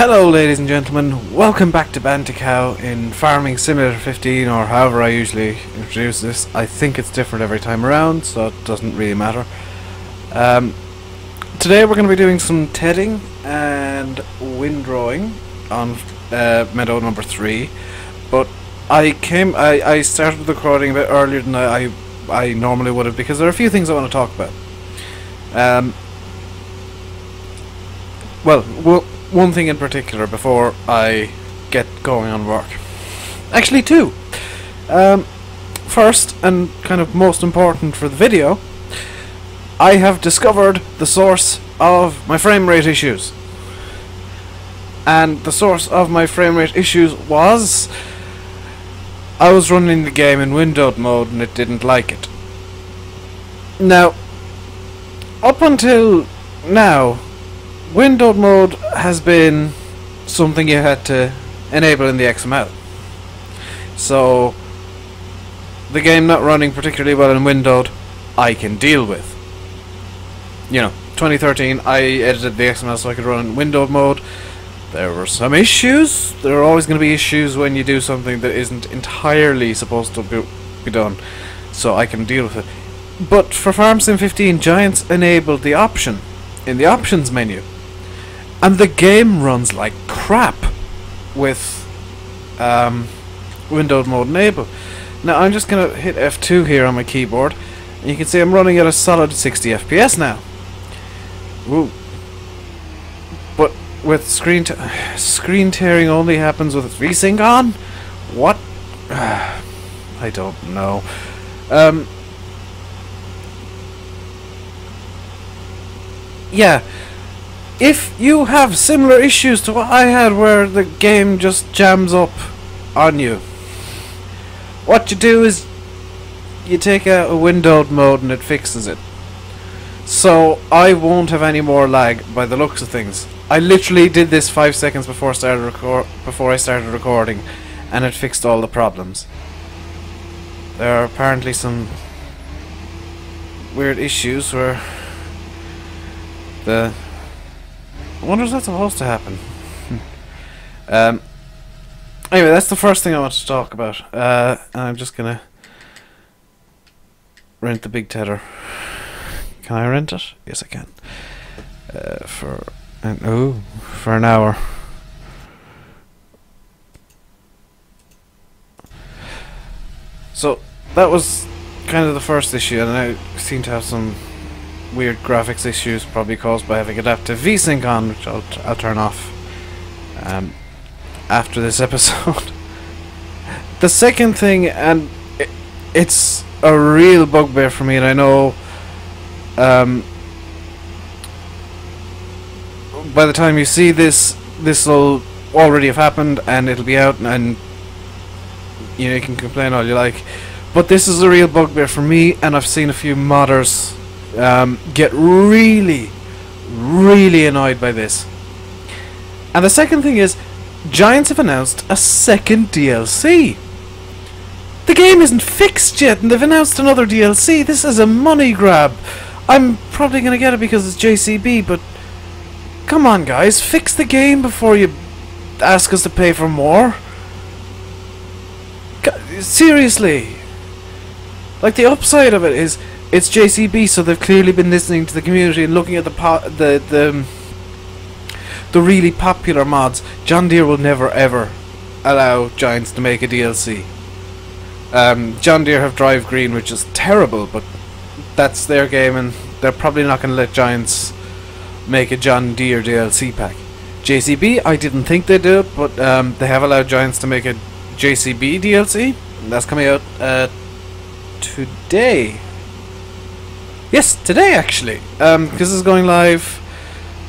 Hello ladies and gentlemen, welcome back to Bantikow in Farming Simulator 15, or however I usually introduce this. I think it's different every time around, so it doesn't really matter. Today we're going to be doing some tedding and windrowing on meadow number 3, but I started with the recording a bit earlier than I normally would have, because there are a few things I want to talk about. One thing in particular before I get going on work. Actually, two. First, and kind of most important for the video, I have discovered the source of my frame rate issues. And the source of my frame rate issues was, I was running the game in windowed mode and it didn't like it. Now, up until now, windowed mode has been something you had to enable in the XML. So the game not running particularly well in windowed, I can deal with. You know, 2013, I edited the XML so I could run in windowed mode. There were some issues. There are always going to be issues when you do something that isn't entirely supposed to be done. So I can deal with it. But for Farm Sim 15, Giants enabled the option in the options menu. And the game runs like crap with windowed mode enabled. Now I'm just going to hit F2 here on my keyboard, and you can see I'm running at a solid 60 FPS now. Woo! But with screen tearing only happens with VSync on? What? I don't know. Yeah. If you have similar issues to what I had, where the game just jams up on you, what you do is you take out a windowed mode and it fixes it. So I won't have any more lag by the looks of things. I literally did this 5 seconds before I started recording, and it fixed all the problems. There are apparently some weird issues where the... I wonder if that's supposed to happen. Anyway, that's the first thing I want to talk about. And I'm just gonna rent the big tedder. Can I rent it? Yes, I can. For an hour. So that was kind of the first issue, and I seem to have some weird graphics issues, probably caused by having adaptive VSync on, which I'll turn off after this episode. The second thing, and it's a real bugbear for me, and I know by the time you see this will already have happened and it'll be out, and you know, you can complain all you like, but this is a real bugbear for me, and I've seen a few modders get really annoyed by this. And the second thing is, Giants have announced a second DLC. The game isn't fixed yet and they've announced another DLC. This is a money grab. I'm probably gonna get it because it's JCB, but come on guys, fix the game before you ask us to pay for more. Seriously. Like, the upside of it is, it's JCB, so they've clearly been listening to the community and looking at the really popular mods. John Deere will never ever allow Giants to make a DLC. John Deere have Drive Green, which is terrible, but that's their game, and they're probably not going to let Giants make a John Deere DLC pack. JCB, I didn't think they did, but they have allowed Giants to make a JCB DLC, and that's coming out today. Yes, today actually, this is going live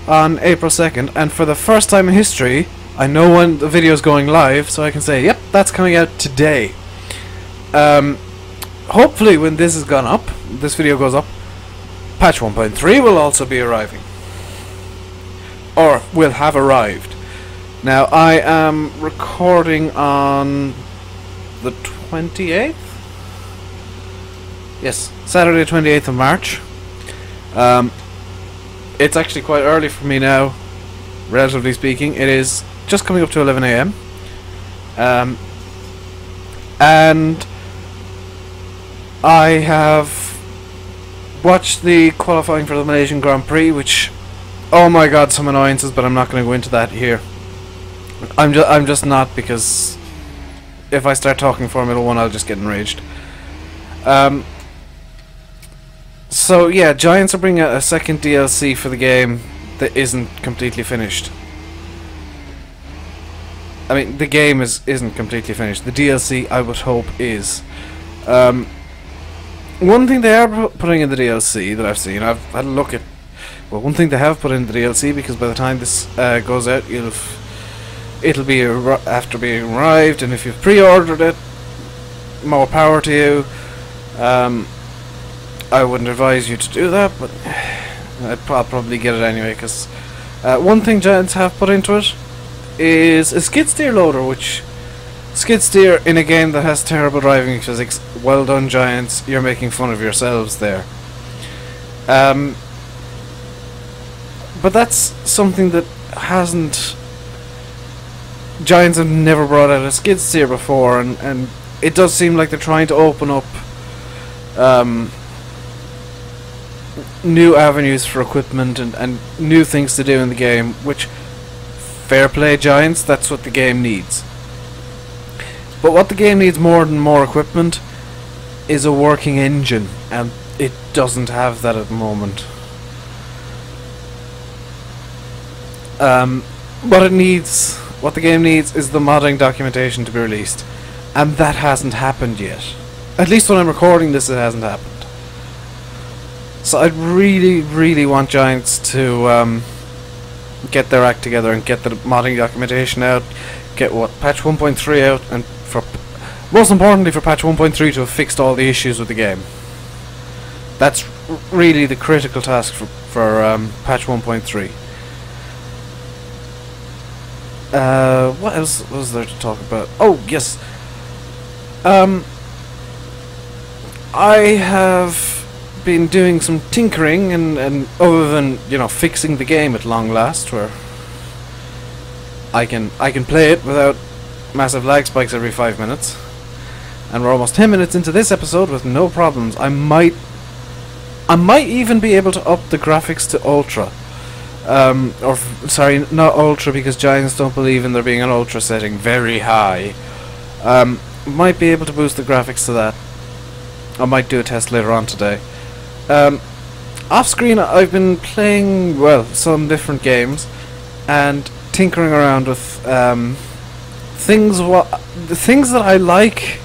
on April 2nd, and for the first time in history, I know when the video's going live, so I can say, yep, that's coming out today. Hopefully when this has gone up, this video goes up, patch 1.3 will also be arriving. Or will have arrived. Now, I am recording on the 28th? Yes, Saturday 28th of March. It's actually quite early for me now, relatively speaking. It is just coming up to 11 AM, and I have watched the qualifying for the Malaysian Grand Prix, which, oh my god, some annoyances, but I'm not going to go into that here. I'm just not, because if I start talking Formula 1, I'll just get enraged. So yeah, Giants are bringing out a second DLC for the game that isn't completely finished. I mean, the game isn't completely finished. The DLC, I would hope, is. One thing they are putting in the DLC that I've seen, I've had a look at. Well, one thing they have put in the DLC, because by the time this goes out, it'll be after being arrived, and if you've pre-ordered it, more power to you. I wouldn't advise you to do that, but I'll probably get it anyway, because one thing Giants have put into it is a skid steer loader, which skid steer in a game that has terrible driving physics. Well done, Giants, you're making fun of yourselves there. But that's something that hasn't... Giants have never brought out a skid steer before, and it does seem like they're trying to open up new avenues for equipment and new things to do in the game, which, fair play Giants, that's what the game needs. But what the game needs more than more equipment is a working engine, and it doesn't have that at the moment. What the game needs is the modding documentation to be released, and that hasn't happened yet. At least when I'm recording this, it hasn't happened. So I really, really want Giants to get their act together and get the modding documentation out, get patch 1.3 out, and most importantly for patch 1.3 to have fixed all the issues with the game. That's really the critical task for patch 1.3. What else was there to talk about? Oh, yes. I have been doing some tinkering, and other than, you know, fixing the game at long last, where I can play it without massive lag spikes every 5 minutes. And we're almost 10 minutes into this episode with no problems. I might even be able to up the graphics to Ultra. Or sorry, not Ultra, because Giants don't believe in there being an Ultra setting, very high. Might be able to boost the graphics to that. I might do a test later on today. Off screen I've been playing, well, some different games and tinkering around with the things that I like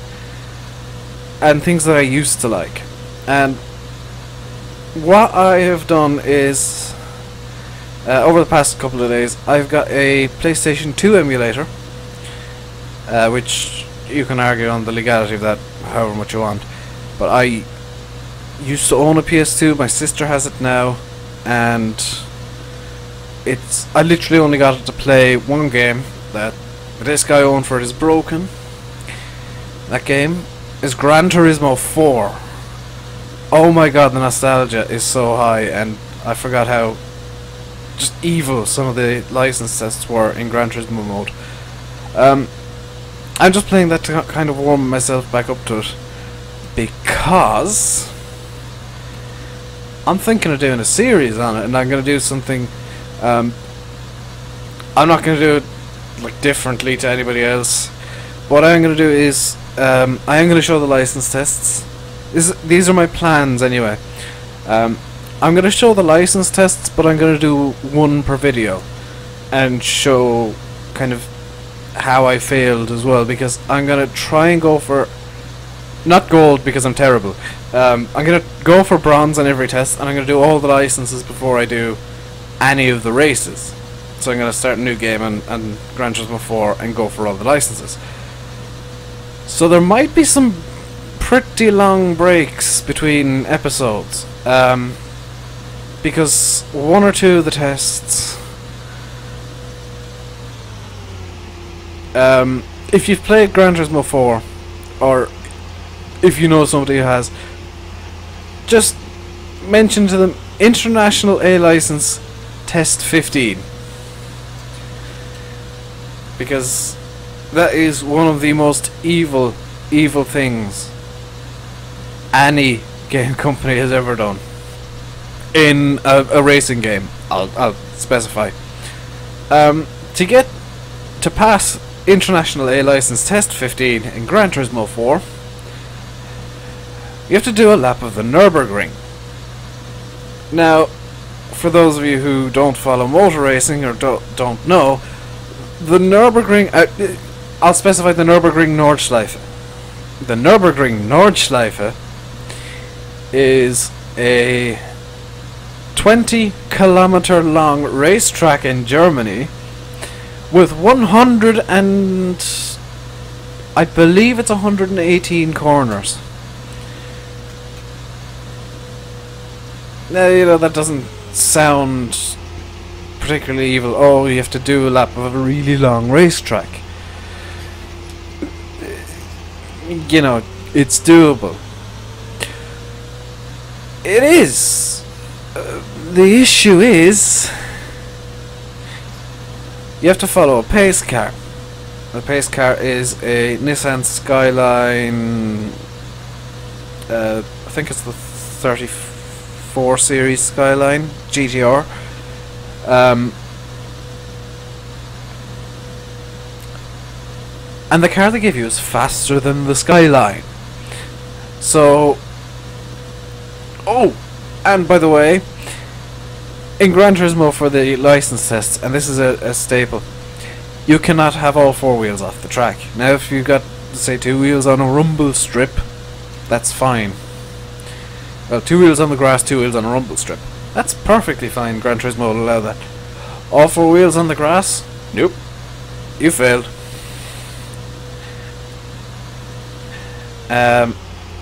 and things that I used to like. And what I have done is, over the past couple of days, I've got a PlayStation 2 emulator, which you can argue on the legality of that however much you want, but I used to own a PS2, my sister has it now, and I literally only got it to play one game that this guy owned for it is broken. That game is Gran Turismo 4. Oh my god, the nostalgia is so high, and I forgot how just evil some of the license tests were in Gran Turismo mode. I'm just playing that to kind of warm myself back up to it, because I'm thinking of doing a series on it, and I'm going to do something. I'm not going to do it like differently to anybody else. What I'm going to do is I am going to show the license tests. These are my plans anyway. I'm going to show the license tests, but I'm going to do one per video and show kind of how I failed as well, because I'm going to try and go for not gold, because I'm terrible. I'm going to go for bronze on every test, and I'm going to do all the licenses before I do any of the races. So I'm going to start a new game and Gran Turismo 4 and go for all the licenses. So there might be some pretty long breaks between episodes. Because one or two of the tests, if you've played Gran Turismo 4, or if you know somebody who has, just mention to them International A License Test 15. because that is one of the most evil things any game company has ever done in a racing game. I'll specify. To pass International A License Test 15 in Gran Turismo 4, you have to do a lap of the Nürburgring. Now, for those of you who don't follow motor racing or don't know, the Nürburgring, I'll specify the Nürburgring Nordschleife. The Nürburgring Nordschleife is a 20-kilometer long racetrack in Germany with 118 corners. Now, you know, that doesn't sound particularly evil. Oh, you have to do a lap of a really long racetrack. You know, it's doable. It is. The issue is, you have to follow a pace car. The pace car is a Nissan Skyline, I think it's the 34 series Skyline GTR. And the car they give you is faster than the Skyline. So, oh, and by the way, in Gran Turismo for the license tests, and this is a staple, you cannot have all four wheels off the track. Now, if you've got, say, two wheels on a rumble strip, that's fine. Well, two wheels on the grass, two wheels on a rumble strip. That's perfectly fine. Gran Turismo will allow that. All four wheels on the grass? Nope. You failed.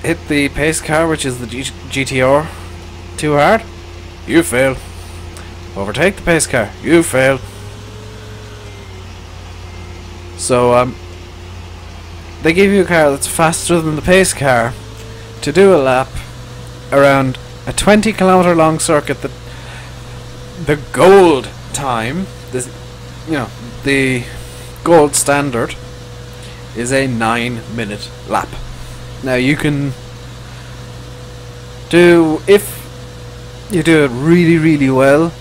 Hit the pace car, which is the GTR, too hard? You failed. Overtake the pace car? You failed. So, they give you a car that's faster than the pace car to do a lap around a 20-kilometer long circuit. That the gold time, this, you know, the gold standard is a 9-minute lap. Now, you can do, if you do it really, really well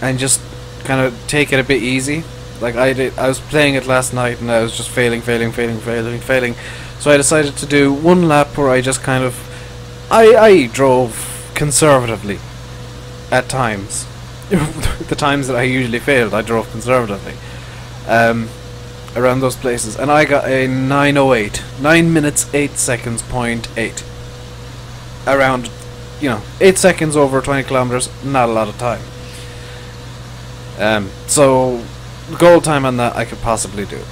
and just kind of take it a bit easy, like I did. I was playing it last night and I was just failing. So I decided to do one lap where I just kind of, I drove conservatively at times. The times that I usually failed, I drove conservatively around those places, and I got a 9:08, 9 minutes 8 seconds point 8. Around, you know, 8 seconds over 20 kilometers, not a lot of time. So the goal time on that I could possibly do,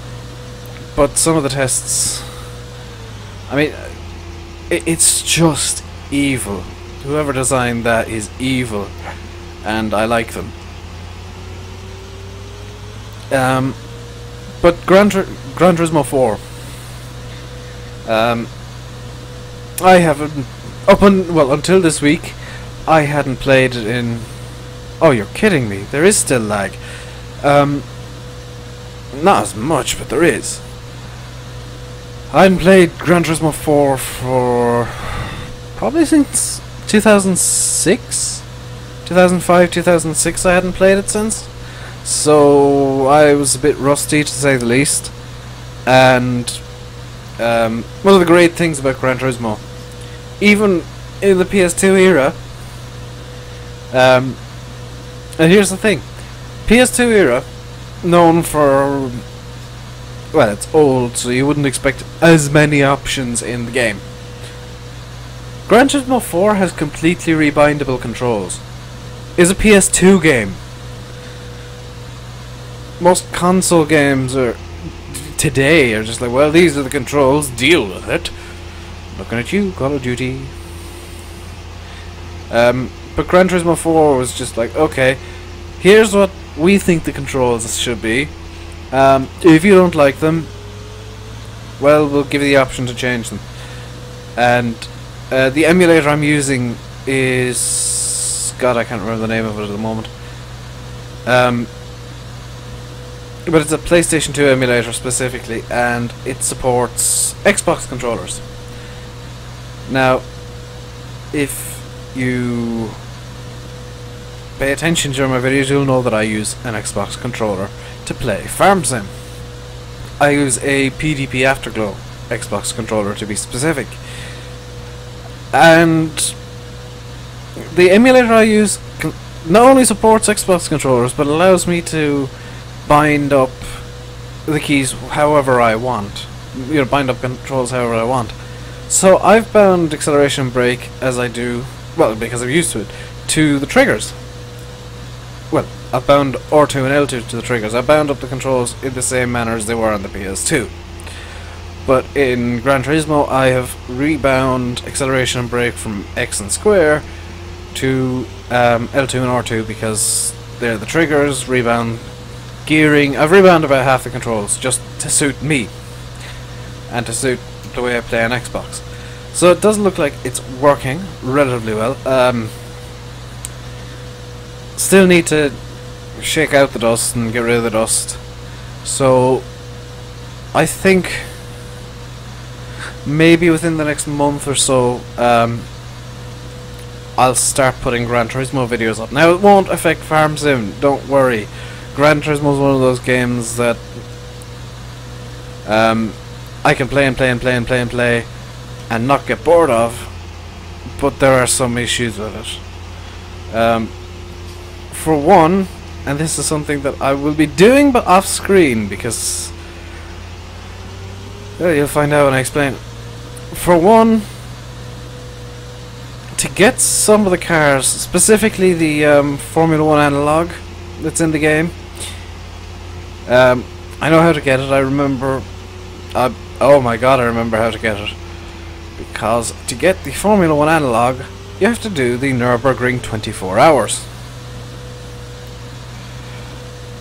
but some of the tests, I mean, it's just evil. Whoever designed that is evil, and I like them. But Gran Turismo 4, I haven't, well, until this week, I hadn't played it in, oh, you're kidding me, there is still lag. Not as much, but there is. I hadn't played Gran Turismo 4 for probably since 2006? 2005, 2006 I hadn't played it since. So I was a bit rusty, to say the least. And one of the great things about Gran Turismo, even in the PS2 era, and here's the thing, PS2 era, known for, well, it's old, so you wouldn't expect as many options in the game. Gran Turismo 4 has completely rebindable controls. It's a PS2 game. Most console games are today just like, well, these are the controls, deal with it. Looking at you, Call of Duty. But Gran Turismo 4 was just like, okay, here's what we think the controls should be. If you don't like them, well, we'll give you the option to change them. And the emulator I'm using is, God, I can't remember the name of it at the moment. But it's a PlayStation 2 emulator specifically, and it supports Xbox controllers. Now, if you pay attention during my videos, you'll know that I use an Xbox controller to play Farm Sim. I use a PDP Afterglow Xbox controller, to be specific. And the emulator I use not only supports Xbox controllers, but allows me to bind up the keys however I want. You know, bind up controls however I want. So I've bound acceleration, brake, as I do, well, because I'm used to it, to the triggers. Well, I've bound R2 and L2 to the triggers. I bound up the controls in the same manner as they were on the PS2. But in Gran Turismo, I have rebound acceleration and brake from X and square to L2 and R2 because they're the triggers. Rebound gearing. I've rebound about half the controls just to suit me and to suit the way I play on Xbox. So it does look like it's working relatively well. Still need to shake out the dust and get rid of the dust. So I think maybe within the next month or so, I'll start putting Gran Turismo videos up. Now, it won't affect Farm Sim, don't worry. Gran Turismo is one of those games that I can play and play and play and play and play and not get bored of, but there are some issues with it. For one, and this is something that I will be doing but off screen, because you'll find out when I explain. For one, to get some of the cars, specifically the Formula 1 analog that's in the game, I know how to get it. I remember, oh my god, I remember how to get it, because to get the Formula 1 analog you have to do the Nürburgring 24 hours.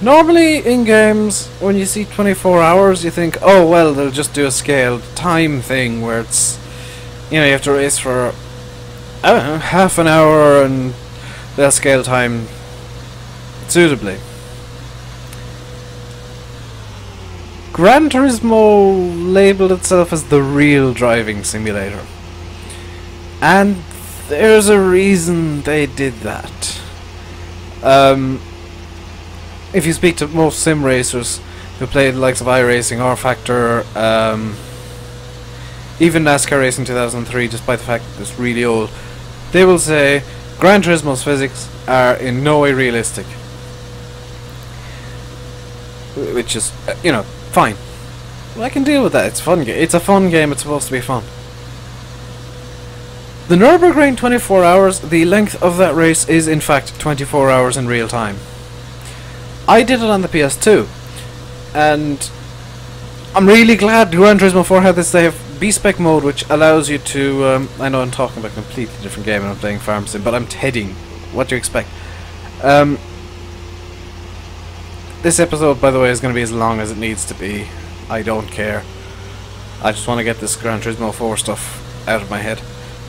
Normally in games, when you see 24 hours, you think, oh well, they'll just do a scaled time thing where it's, you know, you have to race for, I don't know, half an hour and they'll scale time suitably. Gran Turismo labelled itself as the real driving simulator. And there's a reason they did that. If you speak to most sim racers who play the likes of iRacing, R-Factor, even NASCAR Racing 2003, despite the fact that it's really old, they will say Gran Turismo's physics are in no way realistic. Which is, you know, fine. I can deal with that. It's fun. It's a fun game. It's supposed to be fun. The Nürburgring 24 hours, the length of that race is in fact 24 hours in real time. I did it on the PS2, and I'm really glad Gran Turismo 4 had this. They have B-Spec mode, which allows you to, I know I'm talking about a completely different game and I'm playing Farm Sim, but I'm tedding. What do you expect? This episode, by the way, is going to be as long as it needs to be. I don't care. I just want to get this Gran Turismo 4 stuff out of my head.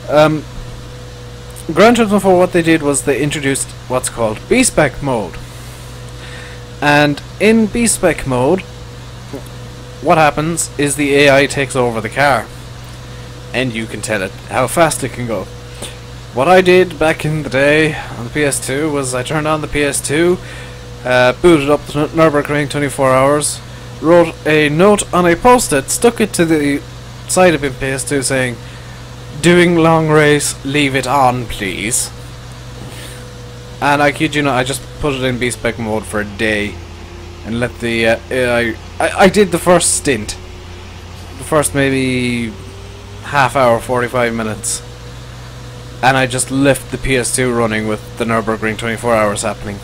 Gran Turismo 4, what they did was they introduced what's called B-Spec mode. And in B-Spec mode, what happens is the AI takes over the car and you can tell it how fast it can go. What I did back in the day on the PS2 was I turned on the PS2, booted up the Nürburgring 24 hours, wrote a note on a post-it, stuck it to the side of the PS2 saying, "Doing long race, leave it on please." And I kid you not, I just put it in B-Spec mode for a day and let the I did the first stint, the first maybe half hour, 45 minutes, and I just left the PS2 running with the Nürburgring 24 hours happening.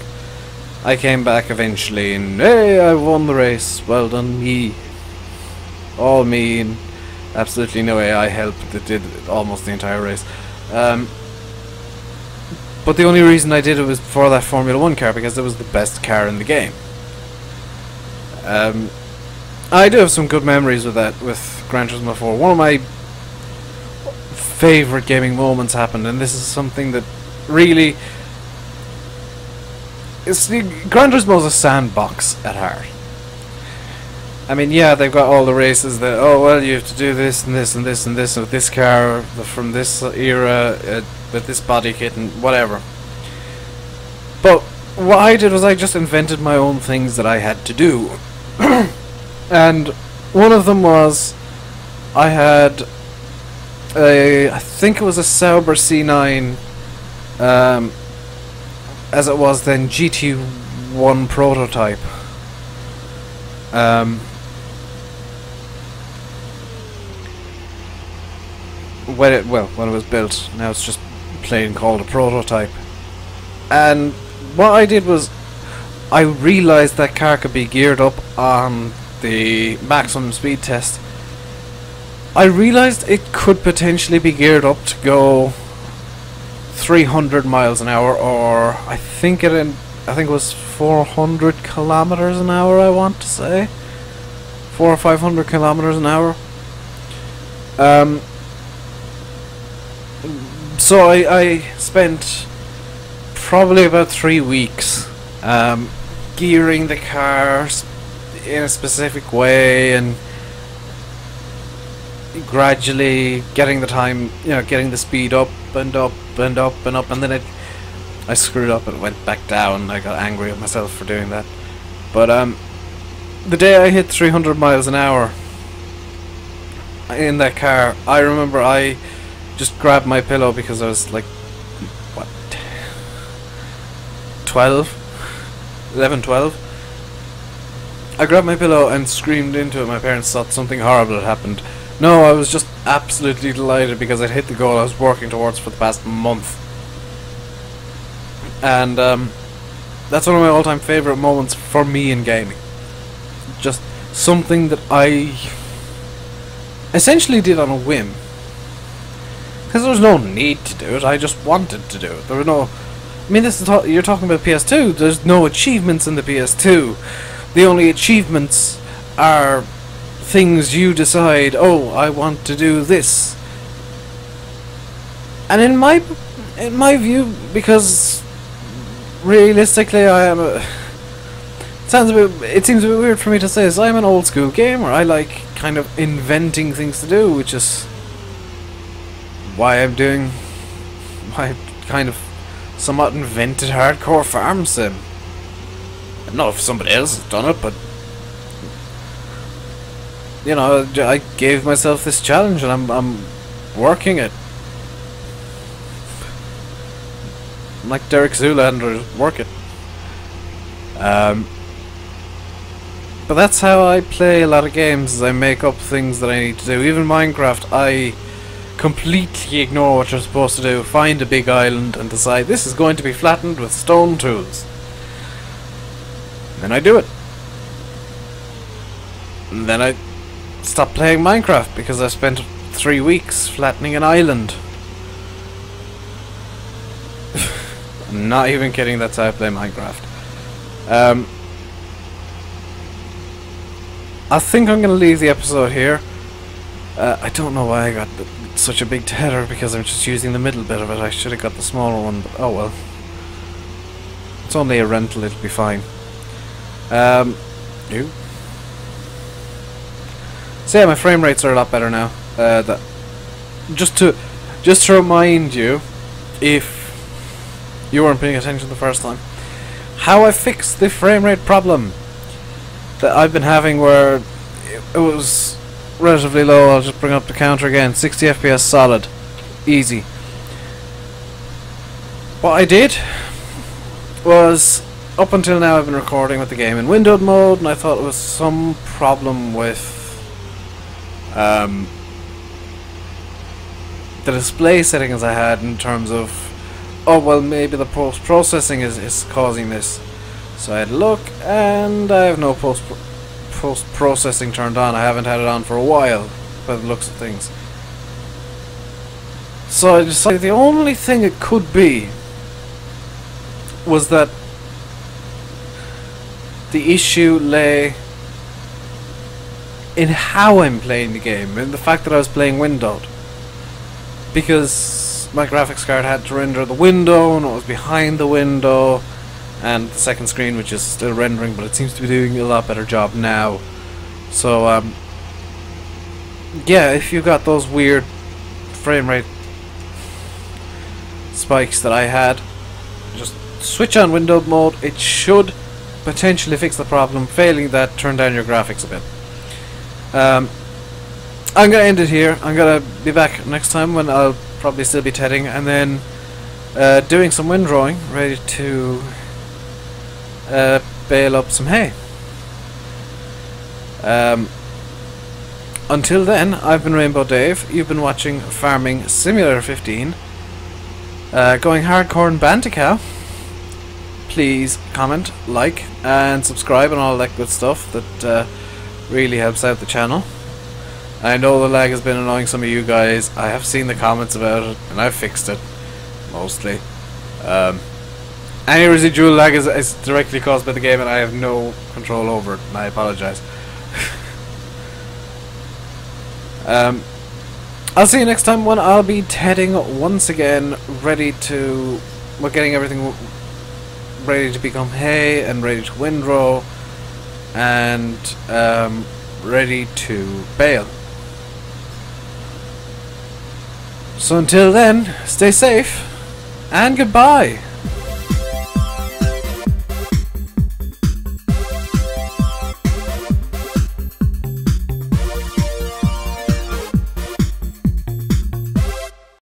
I came back eventually and, hey, I won the race, well done me. All me and absolutely no AI help that did almost the entire race. But the only reason I did it was for that Formula 1 car, because it was the best car in the game. I do have some good memories with that, with Gran Turismo 4. One of my favourite gaming moments happened, and this is something that really... Gran Turismo is a sandbox at heart. I mean, yeah, they've got all the races that, oh, well, you have to do this and this and this and this with this car from this era, with this body kit and whatever. But what I did was I just invented my own things that I had to do. And one of them was I had a, I think it was a Sauber C9, as it was then, GT1 prototype. When it was built, now it's just plain called a prototype. And what I did was I realized that car could be geared up on the maximum speed test. I realized it could potentially be geared up to go 300 miles an hour, or I think it was 400 kilometers an hour, I want to say. 400 or 500 kilometers an hour. So I spent probably about 3 weeks gearing the car in a specific way and gradually getting the time, you know, getting the speed up and up and up and up, and then I screwed up and went back down. I got angry at myself for doing that. But the day I hit 300 miles an hour in that car, I remember I just grabbed my pillow because I was like, what, 12? 11, 12? I grabbed my pillow and screamed into it. My parents thought something horrible had happened. No, I was just absolutely delighted because I'd hit the goal I was working towards for the past month. And that's one of my all-time favorite moments for me in gaming. Just something that I essentially did on a whim, because there was no need to do it. I just wanted to do it. There were no, I mean, this is, you're talking about PS2. There's no achievements in the PS2. The only achievements are things you decide, oh, I want to do this. And in my view, because realistically, I am a... It seems a bit weird for me to say this. I'm an old school gamer. I like kind of inventing things to do, which is why I'm doing my kind of somewhat invented hardcore farm sim. I don't know if somebody else has done it, but you know, I gave myself this challenge, and I'm working it. Like Derek Zoolander, work it. But that's how I play a lot of games, is I make up things that I need to do. Even Minecraft, I completely ignore what you're supposed to do, find a big island and decide this is going to be flattened with stone tools. And then I do it. And then I stop playing Minecraft because I spent 3 weeks flattening an island. I'm not even kidding, that's how I play Minecraft. I think I'm going to leave the episode here. I don't know why I got such a big tether, because I'm just using the middle bit of it. I should have got the smaller one, but oh well. It's only a rental, it'll be fine. So yeah, my frame rates are a lot better now. Just to remind you, if you weren't paying attention the first time, how I fixed the frame rate problem that I've been having, where it was relatively low. I'll just bring up the counter again. 60 FPS solid. Easy. What I did was, up until now I've been recording with the game in windowed mode, and I thought it was some problem with the display settings I had, in terms of, oh well, maybe the post-processing is causing this. So I had a look, and I have no post-processing turned on. I haven't had it on for a while, by the looks of things. So I decided the only thing it could be was that the issue lay in how I'm playing the game, and the fact that I was playing windowed. Because my graphics card had to render the window and what was behind the window and the second screen, which is still rendering, but it seems to be doing a lot better job now. So yeah, if you got those weird frame rate spikes that I had, just switch on window mode. It should potentially fix the problem. Failing that, turn down your graphics a bit. I'm gonna end it here. I'm gonna be back next time when I'll probably still be tedding and then doing some wind drawing, ready to bale up some hay. Until then, I've been Rainbow Dave. You've been watching Farming Simulator 15. Going hardcore in Bantikow. Please comment, like, and subscribe, and all that good stuff that really helps out the channel. I know the lag has been annoying some of you guys. I have seen the comments about it, and I've fixed it mostly. Any residual lag is directly caused by the game, and I have no control over it, and I apologize. I'll see you next time when I'll be tedding once again, ready to, well, getting everything ready to become hay and ready to windrow and ready to bale. So until then, stay safe and goodbye.